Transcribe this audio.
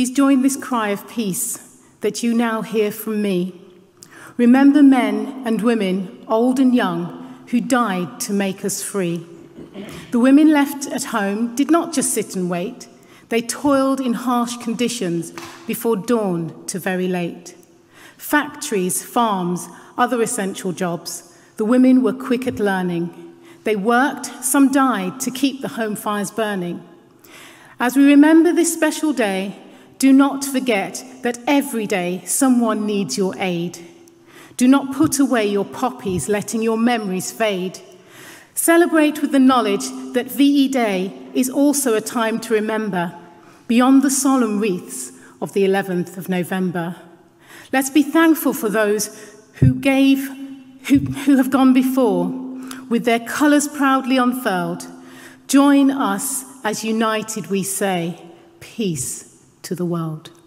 Please join this cry of peace that you now hear from me. Remember men and women, old and young, who died to make us free. The women left at home did not just sit and wait. They toiled in harsh conditions before dawn to very late. Factories, farms, other essential jobs, the women were quick at learning. They worked, some died, to keep the home fires burning. As we remember this special day, do not forget that every day someone needs your aid. Do not put away your poppies, letting your memories fade. Celebrate with the knowledge that VE Day is also a time to remember, beyond the solemn wreaths of the 11th of November. Let's be thankful for those who have gone before, with their colours proudly unfurled. Join us as united we say, peace to the world.